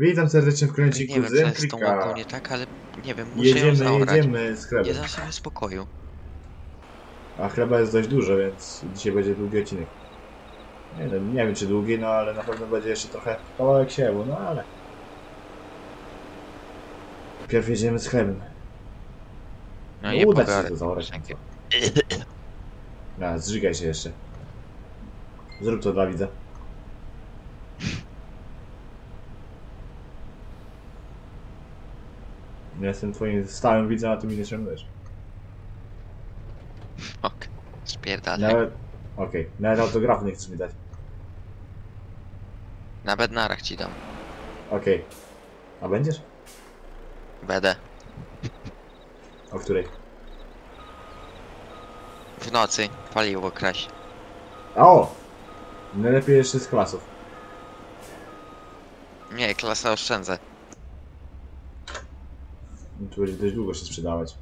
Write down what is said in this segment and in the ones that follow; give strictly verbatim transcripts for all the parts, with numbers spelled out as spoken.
Witam serdecznie w kręcie Kuzy. Nie wiem, co jest tą mapą nie tak, ale nie wiem, muszę jedziemy, ją zaorać. Jedziemy z chlebem. Nie dam sobie spokoju. A chleba jest dość dużo, więc dzisiaj będzie długi odcinek. Nie wiem, nie wiem czy długi, no ale na pewno będzie jeszcze trochę kawałek siewu, no ale... Pierw jedziemy z chlebem. No, no i uda się to zaorać. No, zżygaj się jeszcze. Zrób to dla widza. Ja jestem twoim stałym widzem, a ty mi nie ciągnąłeś. Fuck, spierdalaj. Nawet... Okej, okay. Nawet autografu nie chcesz mi dać. Nawet narach ci dam. Okej. Okay. A będziesz? Będę. O której? W nocy, paliło kraś. O! Najlepiej jeszcze z klasów. Nie, klasa oszczędzę. Tu będzie dość długo się sprzedawać.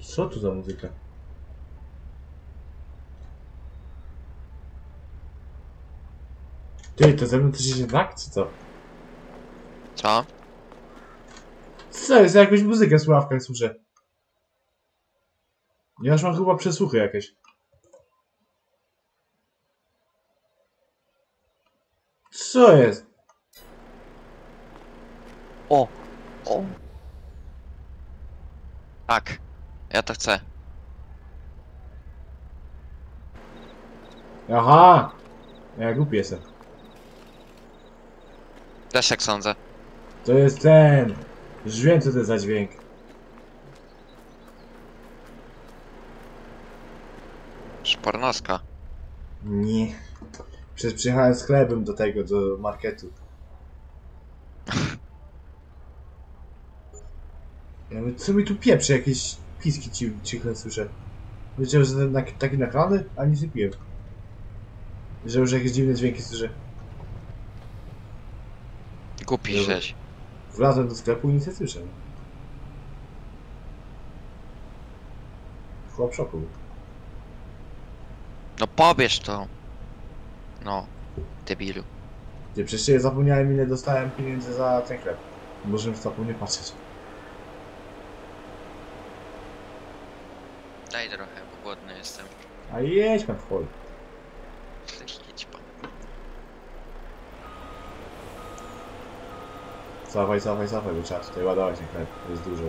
Co tu za muzyka? Ty, to ze mną też się tak, czy co? Co? Co jest? Ja jakąś muzykę w słuchawkach słyszę. Ja już mam chyba przesłuchy jakieś. Co jest? O! O! Tak. Ja to chcę. Aha! Ja głupi jestem. Też jak sądzę. To jest ten! Już wiem, co to jest za dźwięk. Szparnaska. Nie. Przecież przyjechałem z chlebem do tego, do marketu. Ja mówię, co mi tu pieprze? Jakieś piski ci cichne słyszę. Wiedziałem, że na, taki naklany, a nic nie piłem. Wiedziałem, że jakieś dziwne dźwięki słyszę. Kupisz żeś. Wlazłem do sklepu i nic nie słyszę. Chłop szoku. No pobierz to. No, debilu. Ty, przecież ja zapomniałem, ile dostałem pieniędzy za ten chleb. Możemy w to nie patrzeć. Daj trochę, bo głodny jestem. A jedź pan w chodzie. Cofaj, cofaj, cofaj, bo trzeba tutaj ładować ten chleb, jest dużo.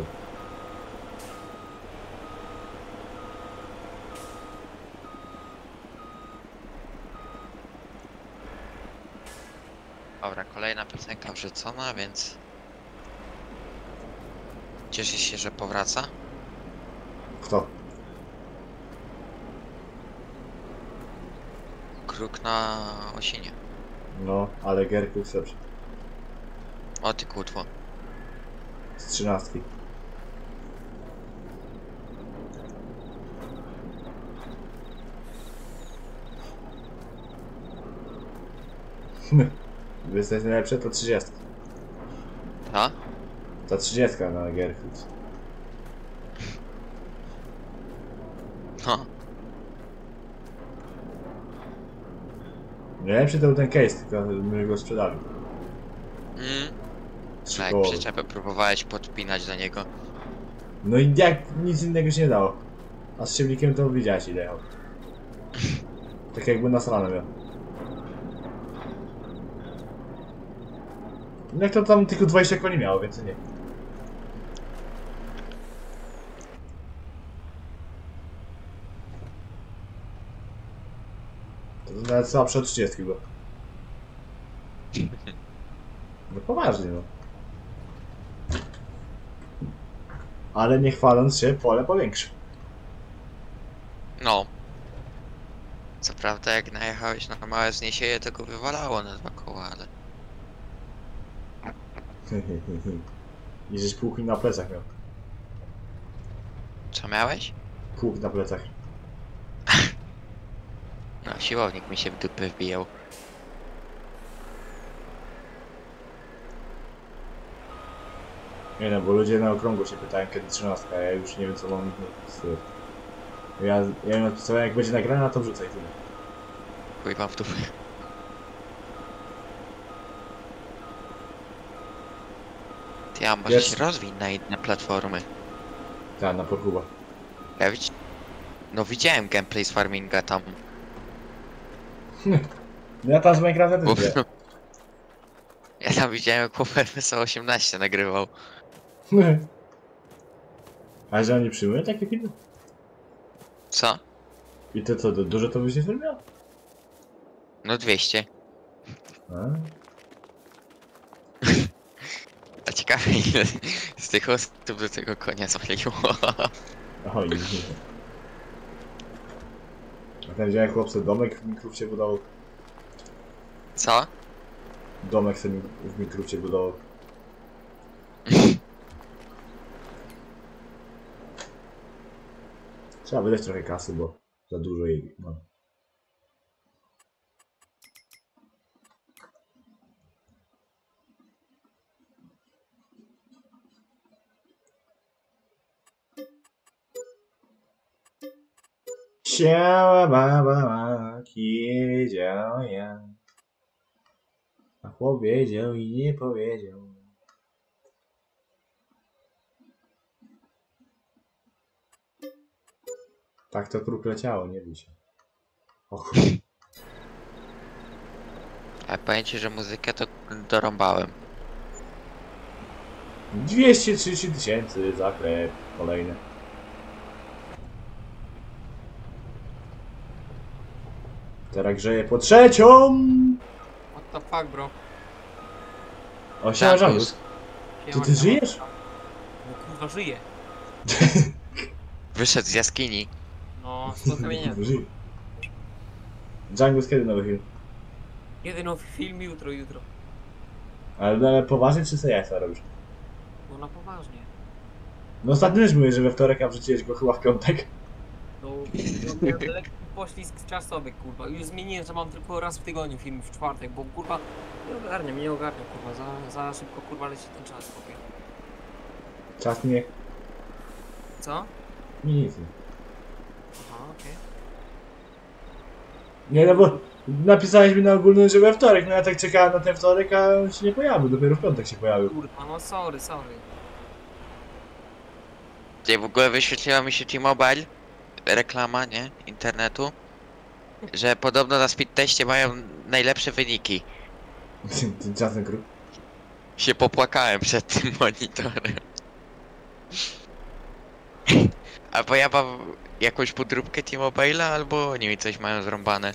Dobra, kolejna piosenka wrzucona, więc... Cieszę się, że powraca. Kto? Kruk na Osinie. No, ale Gerku zawsze. O ty kutwo. Z trzynastki. Wy jesteś najlepsze to trzydziestka. A? To trzydziestka na Gerhard. No. Najlepszy to był ten case, tylko my go sprzedali. Mm. No jak przyczepę próbowałeś podpinać do niego. No i jak nic innego się nie dało. A z ciemnikiem to widziałeś ile jechał. Tak jakby na salę miał. No jak to tam tylko dwadzieścia koni miało, więcej nie. To nawet słabsze od trzydziestki było. No poważnie no. Ale nie chwaląc się, pole powiększył. No. Co prawda jak najechałeś na małe zniesienie, to go wywalało na dwa koła, ale... I żeś pług na plecach miał. Co miałeś? Pług na plecach. No, siłownik mi się w dupę wbijał. Nie no, bo ludzie na okrągło się pytają, kiedy trzynastka, ja już nie wiem co mam mówić. Ja, ja ją odpisałem, jak będzie nagrana, to wrzucaj tyle. Chuj wam w dupę. Ty, a może się rozwiń na inne platformy. Tak, na Porkuba. Ja widz... No widziałem gameplay z farminga tam. Ja tam z Minecrafta też Uf, no. Ja tam widziałem, jak chłop F S osiemnaście nagrywał. A że oni przyjmują takie filmy? Co? I to co, dużo to byś nie zrobił? No dwieście. A, A ciekawe, ile z tych osób do tego konia zalegiło. Oj, a ten widziałem chłopcy domek w Minecrafcie budował. Co? Domek sobie w Minecrafcie budował. Trzeba wydać trochę kasy, bo za dużo jej mam. Ciała baba ma, kiedziała ja. A chłop wiedział i nie powiedział. Tak to kruk leciało, nie wiem się. Och. A pamiętacie, że muzykę to dorąbałem. dwieście trzydzieści tysięcy za chleb, kolejne. Teraz grzeje po trzecią! What the fuck, bro? O, siema, Żabus. To ty żyjesz? No kurwa, żyję. Wyszedł z jaskini. No, co to mnie Django, kiedy nowy film? Kiedy nowy film? Jutro, jutro. Ale na poważnie czy sobie jasa robisz? No na poważnie. No ostatnio już mówię, że we wtorek, a wrzuciłeś go chyba w piątek. No, lekki poślizg czasowy, kurwa. Już zmieniłem, że mam tylko raz w tygodniu film, w czwartek, bo kurwa nie ogarnia, mnie nie ogarnia, kurwa. Za, za szybko, kurwa, leci ten czas, chłopie. Czas nie. Co? Nic. Nie, no bo napisałeś mi na ogólnym, że we wtorek, no ja tak czekałem na ten wtorek, a on się nie pojawił, dopiero w piątek się pojawił. Kurwa, no sorry, sorry. Gdzie w ogóle wyświetliła mi się T-Mobile, reklama, nie, internetu, że podobno na speedteście mają najlepsze wyniki. Tymczasem KRUK. Się popłakałem przed tym monitorem. A bo ja mam jakąś podróbkę T-Mobile'a, albo oni mi coś mają zrąbane.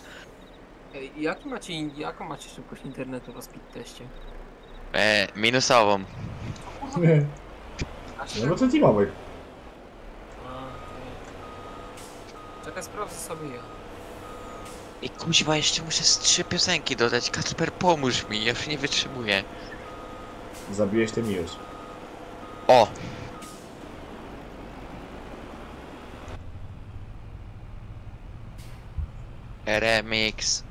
Ej, jak macie, jaką macie szybkość internetu na speedteście? Eee, minusową. Nie. No bo to T-Mobile. Czekaj, sprawdzę sobie ja. I kuźwa, jeszcze muszę z trzy piosenki dodać. Kacper, pomóż mi, ja już nie wytrzymuję. Zabiłeś ten już. O! Remix.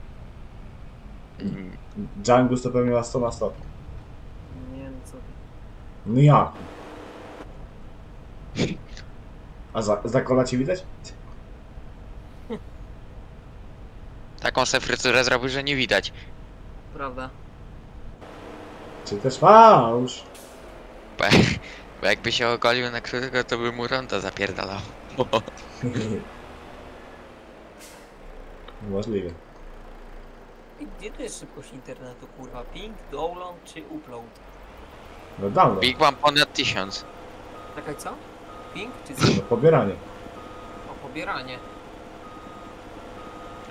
Django to pewnie na sto na sto. Nie wiem co. No ja. A za, za kola cię widać? Taką se fryturę zrobił, że nie widać. Prawda. Czy też fałsz? Bo, bo jakby się ogolił na którego, to by mu ronda zapierdalał. Możliwe. I gdzie to jest szybkość internetu, kurwa? Ping, download czy upload? No download. Ping mam ponad tysiąc. Czekaj, co? Ping czy co? No pobieranie. No pobieranie.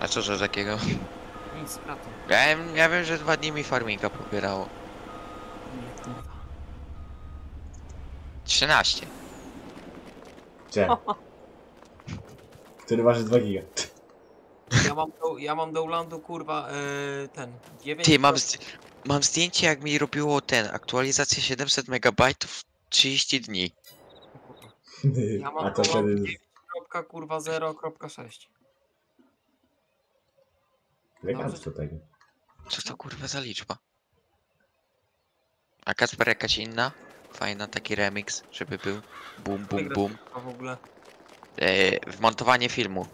A co, że takiego? Nic, sprawdzę. Ja, ja wiem, że dwa dni mi farminga pobierało. Nie, kurwa. trzynaście. Gdzie? Który waży dwa giga. Ja mam, do, ja mam do Ulandu, kurwa, yy, ten, dziewięć... Ty, mam, mam zdjęcie, jak mi robiło ten, aktualizację siedemset megabajtów w trzydzieści dni. Ja mam. A to wtedy... dziewięć kropka zero kropka sześć. Dobrze, tego. Co to, kurwa, za liczba? A Kacper jakaś inna? Fajna, taki remix, żeby był. Bum, bum, bum. W ogóle. Yy, wmontowanie filmu.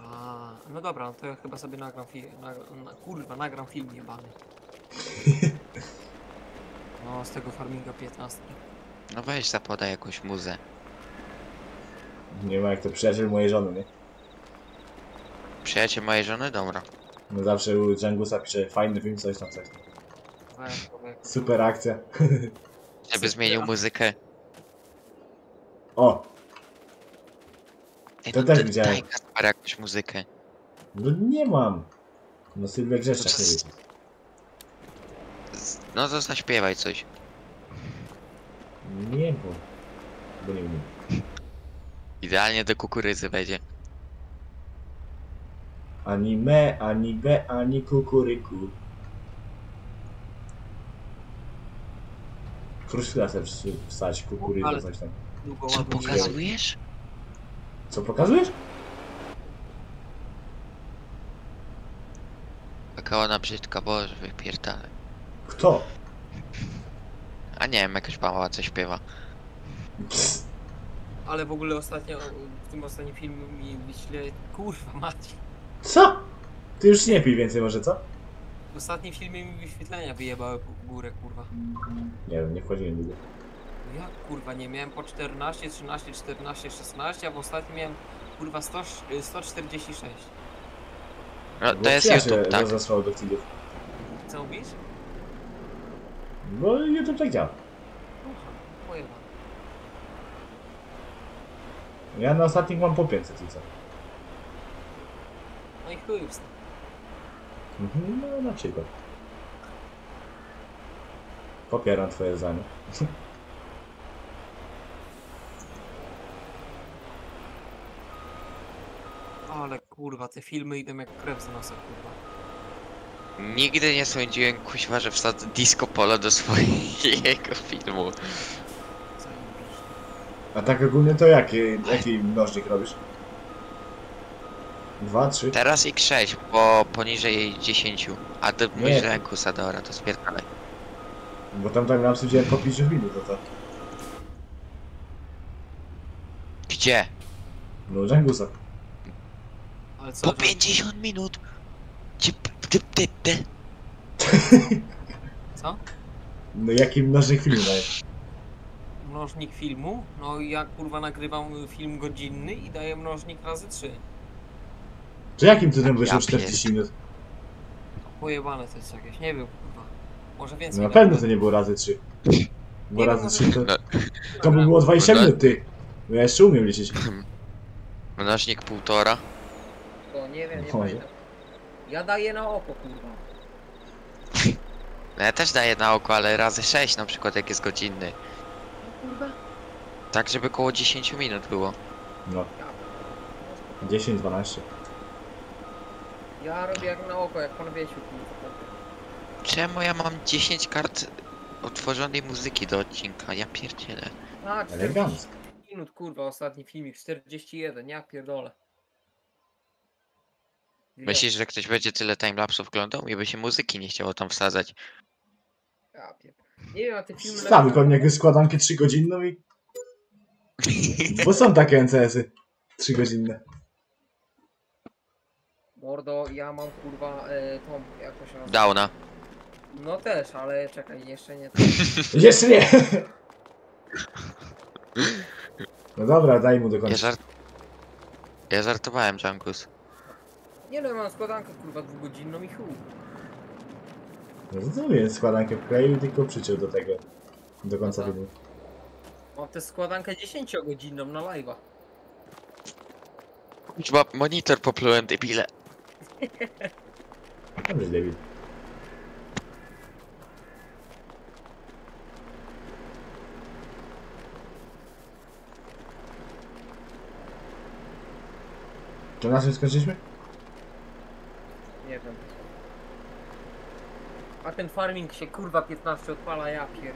A, no dobra, no to ja chyba sobie nagram film. Nagra, na, kurwa, nagram film jebany. No, z tego Farminga piętnaście. No weź, zapodaj jakąś muzę. Nie ma jak to przyjaciel mojej żony, nie? Przyjaciel mojej żony? Dobra. No zawsze u Djangusa pisze fajny film, coś tam, coś tam. Super akcja. Żeby zmienił muzykę. O! Ej, to no, też widziałem. Daj Kaspar jakąś muzykę. No nie mam. No Sylwia Grzeszczak no, z... z... No to zaśpiewaj coś. Nie, bo... bo nie wiem. Idealnie do kukurydzy będzie. Ani me, ani be, ani kukuryku. Kruszka sobie wstać, kukurydzę, coś tam. Co pokazujesz? Co pokazujesz? Taka ona brzydka, boże, wypierdalę. Kto? A nie wiem, jakaś mała coś śpiewa. Pst. Ale w ogóle ostatnio, w tym ostatnim filmie mi wyśle... Kurwa macie. Co? Ty już nie pij więcej może, co? W ostatnim filmie mi wyświetlenia wyjebały w górę, kurwa. Nie wiem, nie wchodziłem nigdy. Ja kurwa nie miałem po czternaście, trzynaście, czternaście, szesnaście, a w ostatnim miałem kurwa sto, sto czterdzieści sześć. No to jest YouTube, tak? Zasłał do filmów. Co mówisz? Bo YouTube tak działa. Ja na ostatnim mam po pięćset i co? No i chuj wstał. Mhm, no na przykład. Popieram twoje zdanie. Ale kurwa, te filmy idą jak krew z nosa, kurwa. Nigdy nie sądziłem, kuźwa, że wsadzę disco polo do swojego filmu. A tak ogólnie to jaki, jaki mnożnik robisz? dwa, trzy? Teraz iks sześć, bo poniżej dziesięć. A ty mówisz ręku Sadora, to spierdalaj. Bo tam tak nam wstydziłem po pięć minut, to tak. Gdzie? No Djangusa. Ale co? Po pięćdziesiąt minut! Ty, ty, ty, ty. Co? No jaki mnożnik filmu dajesz? Mnożnik filmu? No ja kurwa nagrywam film godzinny i daję mnożnik razy trzy. To jakim cudem wyszło ja czterdzieści minut? Pojebane to jest jakieś, nie wiem kurwa. Może więcej. No na pewno to nie było razy trzy. Bo nie razy no, trzy to... No, to by no, było dwadzieścia minut, ty. No ja jeszcze umiem liczyć. Mnożnik półtora. To nie wiem, nie pamiętam. Ja daję na oko kurwa. No ja też daję na oko, ale razy sześć na przykład jak jest godzinny. Kurwa. Tak, żeby koło dziesięć minut było. No. dziesięć, dwanaście. Ja robię jak na oko, jak pan Wiesiu. Czemu ja mam dziesięć kart otworzonej muzyki do odcinka? Ja pierdzielę. A, czterdzieści minut, kurwa, ostatni filmik, czterdzieści jeden, ja pierdolę. Myślisz, że ktoś będzie tyle timelapsów oglądał i by się muzyki nie chciało tam wsadzać? Ja pierdolę. Nie wiem, a te filmy... Sam lepiej... pewnie jakąś składankę trzygodzinną i... Bo są takie en ce esy. trzygodzinne. Mordo, ja mam kurwa y, tą jakoś... Raz... Downa. No też, ale czekaj, jeszcze nie... Jeszcze nie! No dobra, daj mu do końca. Ja, żart... ja żartowałem, Djangus. Nie no, ja mam składankę kurwa dwugodzinną i chuj. No zrobiłem składankę w kraju, tylko przyciął do tego, do końca filmu. Mam też składankę dziesięciogodzinną na live'a. Chyba monitor poplułem, debile. Dobry debil. Czy na czym skończyliśmy? Nie wiem. A ten farming się kurwa piętnaście odpala, ja pierdolę.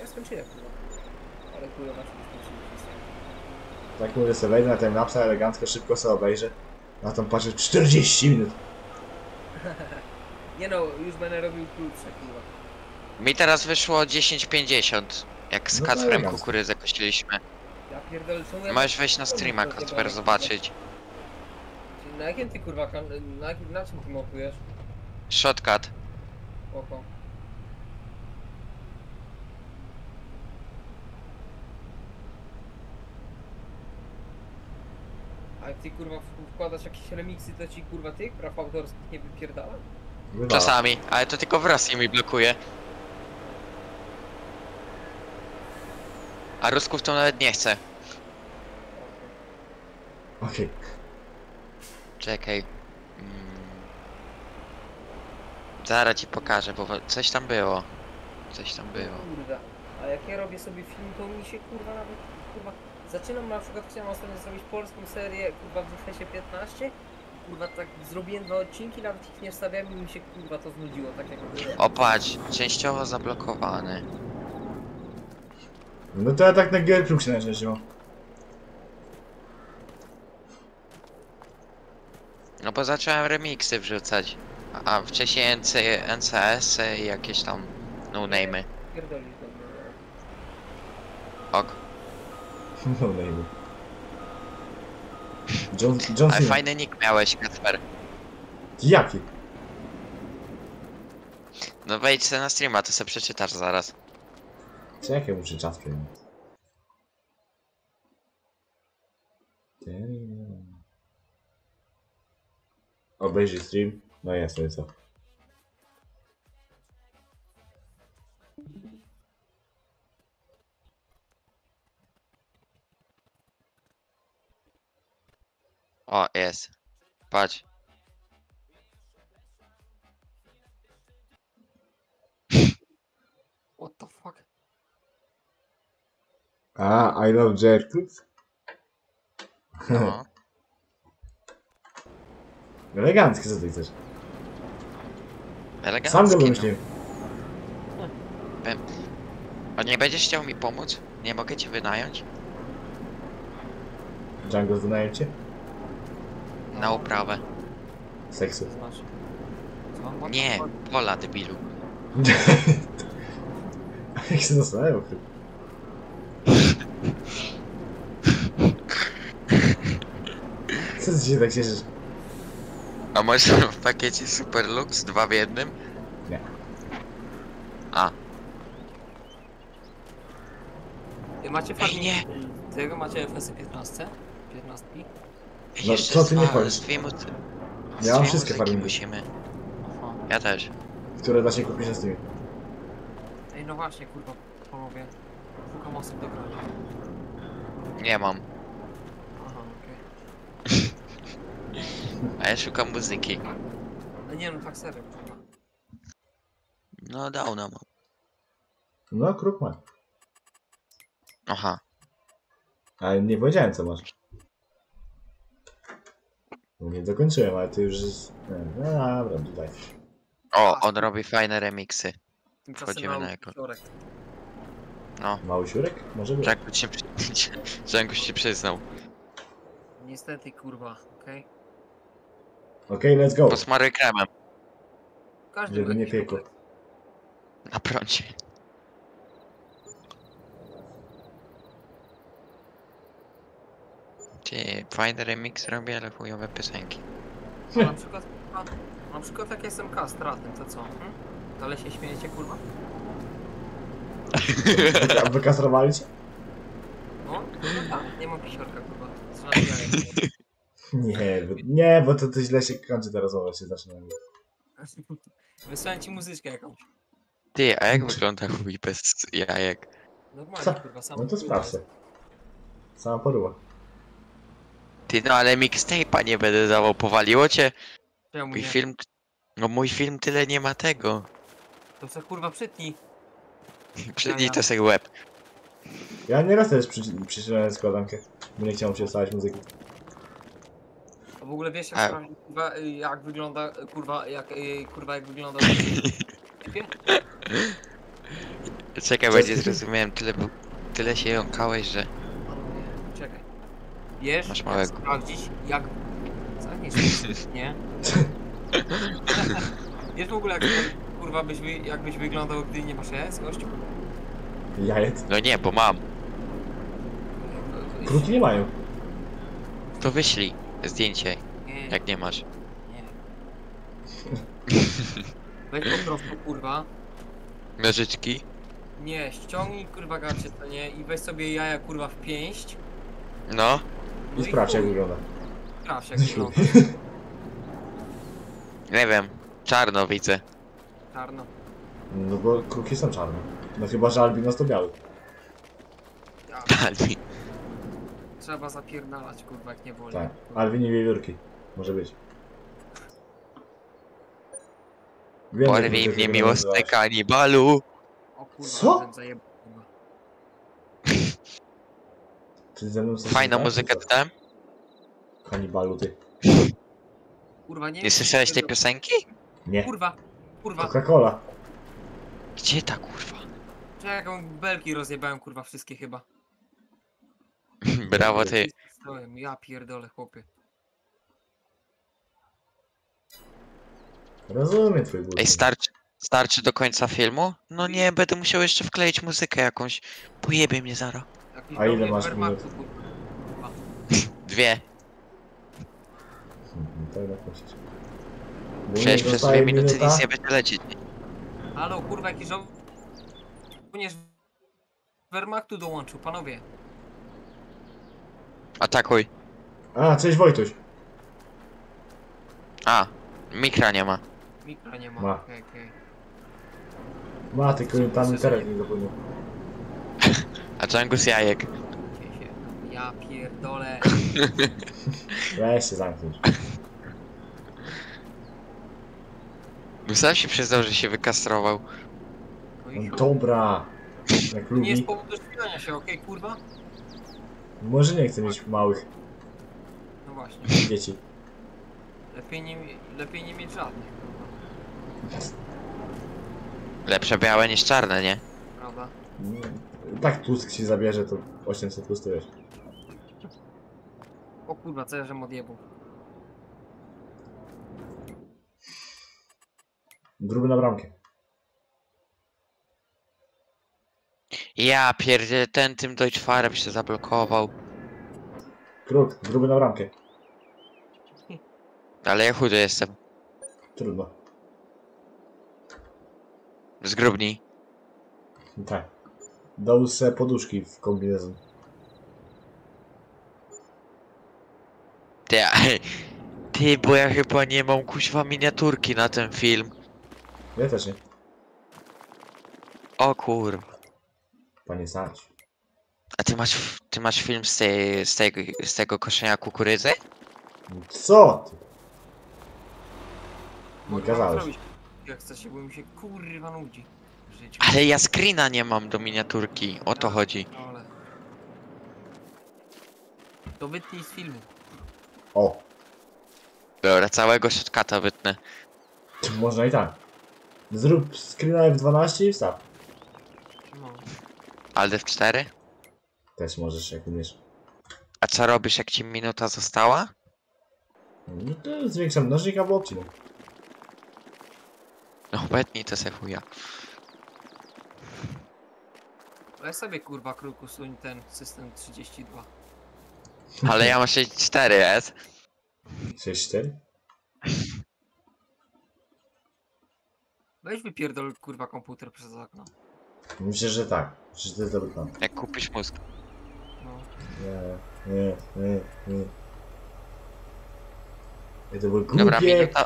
Ja skończyłem kurwa. Ale kurwa na czym skończyłem. Tak mówię sobie, wejdę na ten napsa elegancko, szybko sobie obejrzę. Na tą patrzę czterdzieści minut. Nie no, już będę robił krótsze piwo. Mi teraz wyszło dziesięć pięćdziesiąt. Jak z no Kacperem kukurydzę kościliśmy. Ja pierdolę, co masz wejść na streama, Kacper, zobaczyć. Na jakim ty kurwa, na, na czym ty mokujesz? Shotcut. Oko. A jak ty kurwa wkładasz jakieś remiksy, to ci kurwa tych praw autorskich nie wypierdala? Czasami, ale to tylko w Rosji mi blokuje. A Rusków to nawet nie chcę. Okej. Okay. Czekaj. Mm. Zaraz ci pokażę, bo coś tam było. Coś tam było. Kurwa. A jak ja robię sobie film, to mi się kurwa nawet kurwa... Zaczynam na przykład, chciałem ostatnio zrobić polską serię kurwa w F S piętnaście. Kurwa tak zrobiłem dwa odcinki, nawet ich nie wstawiałem i mi się kurwa to znudziło, tak jak mówię. O patrz, częściowo zablokowany. No to ja tak na G R K się najeździło. No bo zacząłem remiksy wrzucać. A, a wcześniej N C S i jakieś tam no name'y. Ok. No name'y. John, John ale fajny nick miałeś, Kacper. Jaki? No wejdź se na streama, to se przeczytasz zaraz. Co jakie muszę czas przyjąć? Obejrzyj stream? No jest, to jest co. O, jest. Patrz. What the fuck? Ah, I love Jerkut. No. Elegancki, co ty chcesz? Elegancki. Sam go wymyśliłem. A nie będziesz chciał mi pomóc? Nie mogę cię wynająć? Django wynaję cię? Na uprawę. Seksu. Nie, pola debilu. Jak się zastanawiam? Co ty się tak cieszysz? A masz w pakiecie Super Lux dwa w jednym? Nie. A. Ty macie fajnie. Tego macie F S piętnaście? piętnaście? No co ty nie chodzisz? Ja mam wszystkie farmingi. Musimy. Aha. Ja też. Które da się kupić na Steamie. Ej no właśnie kurwa, panowie. Szukam osób do grania. Nie mam. Aha, okej. Okay. A ja szukam muzyki. No nie no tak serio. No downa mam. No Kruk ma. Aha. Ale nie powiedziałem co masz. Nie dokończyłem, ale ty już jest... No dobra, tutaj. O, on robi fajne remiksy. Wchodzimy na jako... No. Mały siurek? Może być. Django się, Django się przyznał. Niestety, kurwa, okej? Okay? Okej, okay, let's go. Posmaruj kremem. Każdy nie pieku. Na prącie. Ty, fajny remix robię, ale chujowe piosenki. No, na przykład, na, na przykład jak jestem kastratem, to co? Hmm? Ale się śmiejecie, kurwa? A wy kastrowali cię? No, no tak, nie mam pisiorka, kurwa. Nie, bo, nie, bo to, to źle się kończy ta rozmowa, się zaczyna. Wysłałem ci muzyczkę jakąś. Ty, a jak wygląda chuj bez jajek? Normalnie, co? Kurwa, sam. No to sprawdź. Sama poruła. Ty, no ale mixtape'a nie będę dawał, powaliło cię? Ja mój nie. Film... No mój film tyle nie ma tego. To co kurwa przytnij. Przytnij ja, ja. To sobie łeb. Ja nieraz też przycinałem składankę. Bo nie chciałem się ustawiać muzyki. A w ogóle wiesz jak, kurwa, jak wygląda... Kurwa jak... Kurwa jak wygląda... Czekaj, będzie zrozumiałem tyle... Tyle się jąkałeś, że... Czekaj. Wiesz, masz jak sprawdzić, jak... Co? Nie, nie. Wiesz w ogóle jak kurwa byś, jakbyś wyglądał, gdy nie masz jajec, gościu? Jajec? No nie, bo mam. Kruki nie mają. To wyślij zdjęcie, nie, jak nie masz. Nie. Weź po prostu kurwa. Nożyczki? Nie, ściągnij kurwa gacie to nie i weź sobie jaja kurwa w pięść. No. No i sprawdź jak wygląda. Sprawdź jak wygląda. Nie wiem, czarno widzę. Czarno. No bo kruki są czarne. No chyba, że albinos to biały. Albi. Trzeba zapierdalać kurwa jak nie wolno. Tak, albini i wiewiórki. Może być. Porwij mnie miłosny kanibalu! O kurwa, co? Czy ze mną fajna muzykę dodałem? Kanibalu ty. Kurwa, nie, nie słyszałeś tej piosenki? Nie. Kurwa, kurwa. Coca-Cola. Gdzie ta kurwa? Czekam, belki rozjebałem kurwa wszystkie chyba. Brawo ty. Ja pierdolę chłopie. Rozumiem twój głos. Ej, starczy, starczy do końca filmu? No nie, będę musiał jeszcze wkleić muzykę jakąś. Pojebie mnie zara. A ile masz minut? Dwie. Przecież przez dwie minuty nic nie będzie lecieć. Halo, kurwa, jakiś żołnierz również Wehrmachtu dołączył, panowie. Atakuj. A, cześć Wojtuś. A, mikra nie ma. Mikra nie ma, ma. Okay, okay. Ma, tylko tam teren nie zapomniał. A Dżangus jajek. Ja pierdolę. Weź się zamknąć. Sam się przyznał, że się wykastrował. No dobra. Jak lubi. Nie jest powód do śpiewania się, okej okay, kurwa? Może nie chcę mieć małych. No właśnie. Dzieci. Lepiej nie, lepiej nie mieć żadnych. Lepsze białe niż czarne, nie? Prawda. Tak Tusk ci zabierze, to osiemset pustujesz. O kurwa, co ja żem odjebał. Gruby na bramkę. Ja pierdzielę, ten tym Deutschfarb się zablokował. Kruk, gruby na bramkę. Ale ja chudy jestem. Trudno. Zgrubnij. Tak. Dał se poduszki w kombinezon. Ty, ty, bo ja chyba nie mam kuźwa miniaturki na ten film. Ja też nie. O kurwa. Panie Sarcz. A ty masz, ty masz film z, tej, z, tego, z tego koszenia kukurydzy? Co ty? Nie kazałeś. Jak chcesz, bo mi się kurwa nudzi. Ale ja screena nie mam do miniaturki, o to chodzi. To wytnij z filmu. O. Dobra, całego shotcuta wytnę. Można i tak. Zrób screena F dwanaście i wstaw. No. Ale F cztery? Też możesz, jak umiesz. A co robisz, jak ci minuta została? No to zwiększam nożnik albo obcinek. No obetnij to se chuja. Ale sobie kurwa kruku suń ten system trzydzieści dwa. Ale ja mam sześć cztery, jest? sześć cztery? Weź wypierdol kurwa komputer przez okno. Myślę, że tak. Myślę, że to jest dobry plan. Jak kupisz mózg. No. Nie, nie, nie, nie. Ja to był głupie. Dobra, minuta,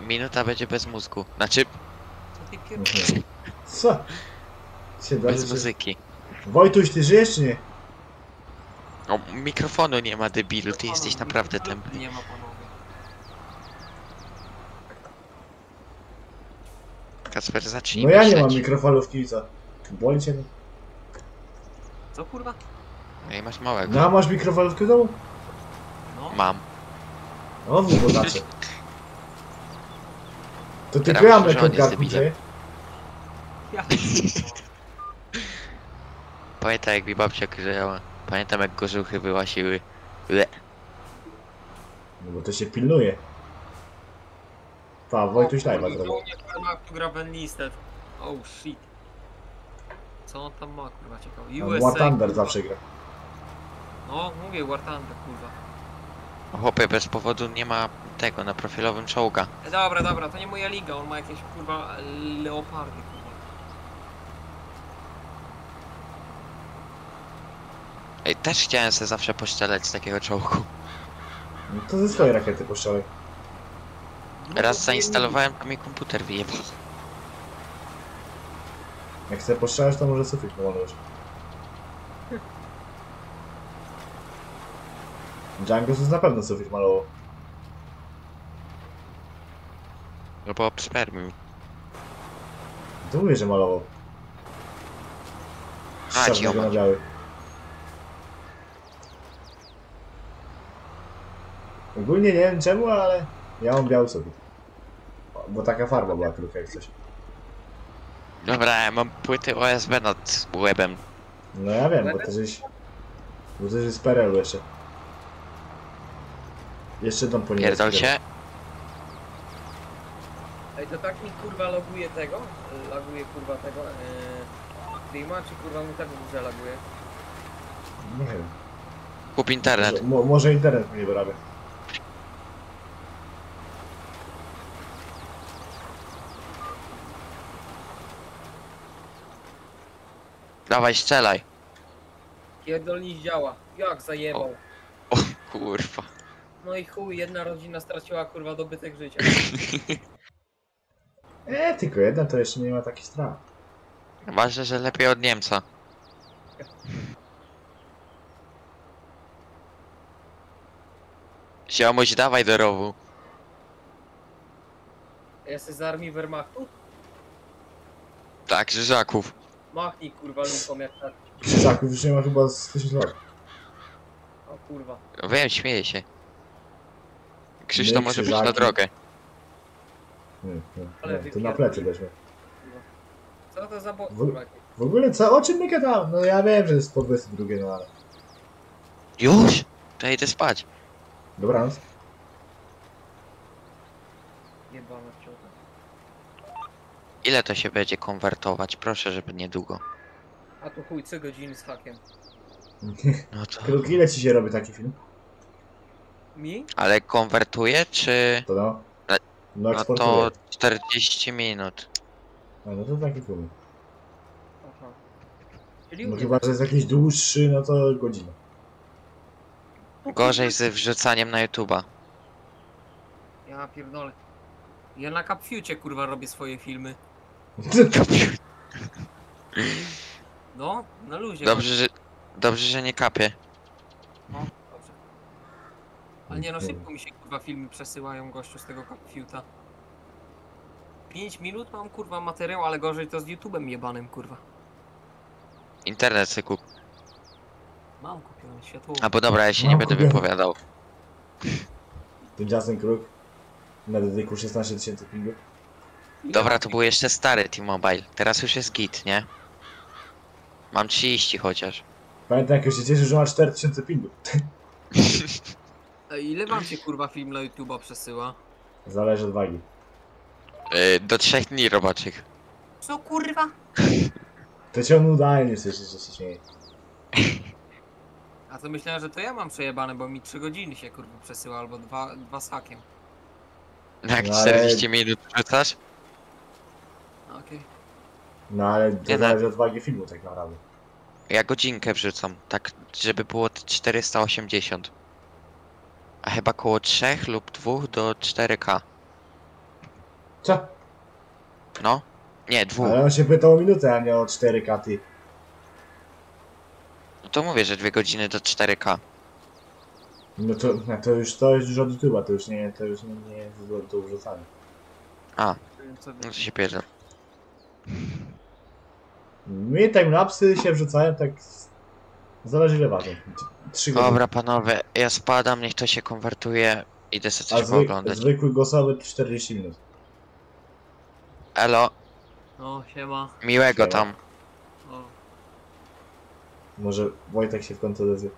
minuta będzie bez mózgu. Znaczy... Co ty pierdol? Co? Się bez da, że... muzyki. Wojtuś, ty żyjesz czy nie? O, mikrofonu nie ma, debilu, ty jesteś naprawdę tępy. Nie ma panowie. Kacper, zacznij no myśleć. Ja nie mam mikrofalówki, co? Boli cię? Co kurwa? Ej, masz małego. No, a masz mikrofalówkę w domu? No. Mam. No, bo znaczy. To ty gramy jako garnicie. Ja. Pamiętam jak mi babcia grzejała. Pamiętam jak gorzuchy wyłasiły. Le. No bo to się pilnuje. Pa, Wojtuś Lajba zrobił. Graben listed. Oh shit. Co on tam ma, kurwa, ciekawe. War Thunder zawsze gra. No, mówię War Thunder, kurwa. Chłopie, bez powodu nie ma tego na profilowym czołga. Dobra, dobra, to nie moja liga, on ma jakieś, kurwa, leopardy, kurwa. Ej, też chciałem sobie zawsze poszczelać z takiego czołgu. No to ze swojej rakiety poszczelaj. Raz zainstalowałem, a mi komputer wyjebał. Jak sobie poszczelać, to może sufit pomalować. Django jest na pewno sufit malował. No bo obspermił. Ty mówisz, że malował. A, dzioma. Na biały. Ogólnie nie wiem czemu, ale ja mam biały sufit. Bo taka farba była KRUK, jak coś. Dobra, ja mam płyty O S B nad łebem. No ja wiem, bo też jest... Bo też jest P R L jeszcze. Jeszcze tam po niej. Pierdol się. Ej, to tak mi kurwa loguje tego? Laguje kurwa tego... Streama, yy, czy kurwa mi tak dużo laguje? Nie wiem. Kup internet. Może, mo, może internet mnie wyrabia. Dawaj, strzelaj. Pierdolnik działa. Jak zajebał. O, o kurwa. No i chuj, jedna rodzina straciła kurwa dobytek życia. E, tylko jedna to jeszcze nie ma takich strat. Ważne, że lepiej od Niemca. Ziomuś, dawaj do rowu. Jesteś z armii Wehrmachtu? Tak, Żyżaków. Machnij kurwa luką jak tak. Krzyżaków już nie ma chyba z tysiąc lat. O kurwa. Wiem, śmieję się. Krzyż to może być na drogę. Nie, nie, nie. To na plecy weźmy. Co to za bok? W ogóle co? O czym my gadamy? No ja wiem, że jest po dwudziestej drugiej, no ale... Już? To ja idę spać. Dobranoc. Jebana wciąż. Ile to się będzie konwertować? Proszę, żeby niedługo. A tu chuj, co godziny z hakiem. No to... KRUK, ile ci się robi taki film? Mi? Ale konwertuje, czy... To no. No, no to czterdzieści minut. A no to taki film. Aha. Czyli no chyba, że jest jakiś dłuższy, no to godzina. Gorzej z wrzucaniem na YouTube'a. Ja pierdolę. Ja na Capfucie kurwa robię swoje filmy. No, na luzie. Dobrze, że, dobrze, że nie kapie. No, dobrze. Ale nie no, szybko mi się kurwa filmy przesyłają, gościu, z tego Capfuta. pięć minut mam kurwa materiał, ale gorzej to z YouTube'em jebanym kurwa. Internet se kup. Mam kupiony, światło. A bo dobra, ja się nie będę wypowiadał. Tymczasem KRUK na dedyku szesnaście tysięcy pingów. Dobra, to był jeszcze stary T-Mobile. Teraz już jest git, nie? Mam trzydzieści chociaż. Pamiętam, jak się cieszę, że ma cztery tysiące pingów. Ile wam się kurwa film na YouTube'a przesyła? Zależy od wagi. Yy, do trzech dni robaczych. Co kurwa? To cię on udajnie, że się śmieje. A to myślałem, że to ja mam przejebane, bo mi trzy godziny się kurwa przesyła, albo dwa, dwa z hakiem. Jak no czterdzieści minut wrzucasz? Okej. Okay. No ale to zależy od wagi filmu tak naprawdę. Ja godzinkę wrzucam, tak żeby było czterysta osiemdziesiąt. A chyba koło trzech lub dwóch do cztery K. Co? No? Nie, dwóch. Ale on się pytał o minutę, a nie o cztery K, ty. No to mówię, że dwie godziny do cztery K. No to, no to już to jest już od YouTube'a, to już nie, to już nie jest do wrzucania. A, no to się pierdol. My timelapsy się wrzucają tak... Zależy ile ważą. trzy godziny. Dobra panowie, ja spadam, niech to się konwertuje. Idę sobie coś pooglądać. Zwykły głosowy czterdzieści minut. Elo. No, siema. Miłego siema. Tam. O. Może Wojtek się w końcu odezwie.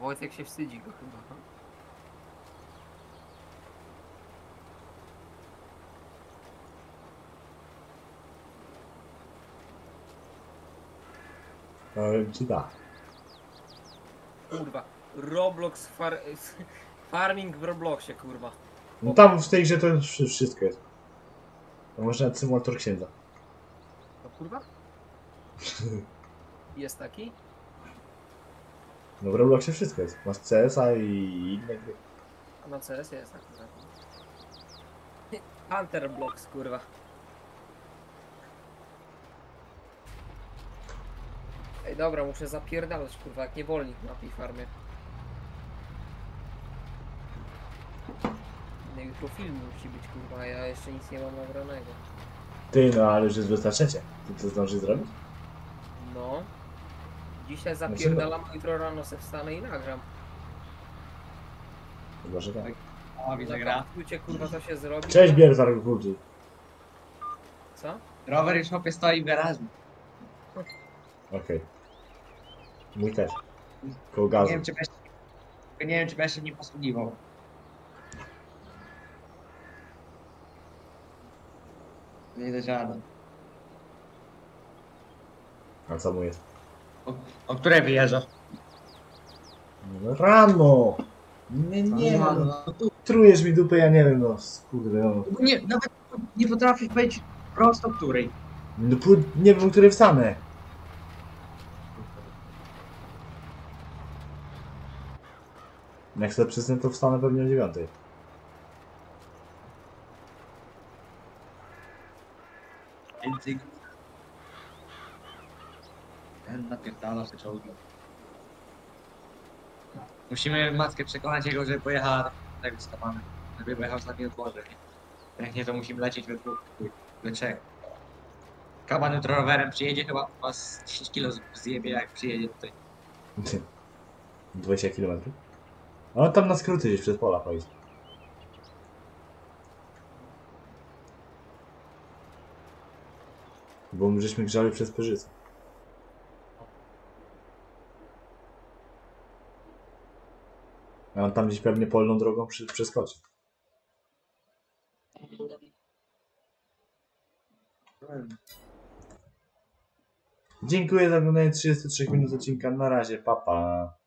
Wojtek się wstydzi go chyba. Nie wiem, czy da. Kurwa, Roblox, far... farming w Robloxie, kurwa. No tam w tej grze to wszystko jest. To może symulator księdza. No kurwa? Jest taki? No w Robloxie wszystko jest. Masz C S a i inne gry. A no C S jest tak. Hunter Blocks, kurwa. Ej, dobra, muszę zapierdalać, kurwa, jak niewolnik na tej farmie. No jutro film musi być, kurwa, ja jeszcze nic nie mam nagranego. Ty, no ale już jest wystarczycie. Ty to zdążysz zrobić? No. Dzisiaj zapierdalam, a jutro rano se wstanę i nagram. Chyba, że tak. O, widzę gra. Kurwa, to się zrobi. Cześć, Bierzar, kurczy. Co? Rower już chłopie stoi w garażu. Okej. Okay. Mój też. Koło gazu. Nie wiem, czy będziesz, nie wiem, czy będziesz się nie posługiwał. Nie da żaden. A co mu jest? O, o której wyjeżdża? Rano! Nie, nie, no, no, no, no. Trujesz mi dupę, ja nie wiem, no, kurde, no. Nie, nawet nie potrafisz powiedzieć prosto której. No, nie wiem, której wstanę. Jak sobie przyznę, to wstanę pewnie o dziewiątej. Ten napierdala się czołgiem. Musimy matkę przekonać jego, żeby pojechała do tego skapany. Żeby pojechał z nami odłożę. Jak nie, to musimy lecieć we dwóch, we trzech. Kaban jutro rowerem przyjedzie, chyba was dziesięć kilo zjebie, jak przyjedzie tutaj. dwadzieścia kilometrów? No tam na skróty gdzieś przez pola chodzi. Bo my żeśmy grzali przez Pyrzycę. A on tam gdzieś pewnie polną drogą przy, przeskoczy. Dziękuję za oglądanie trzydziestu trzech minut odcinka. Na razie, papa. Pa.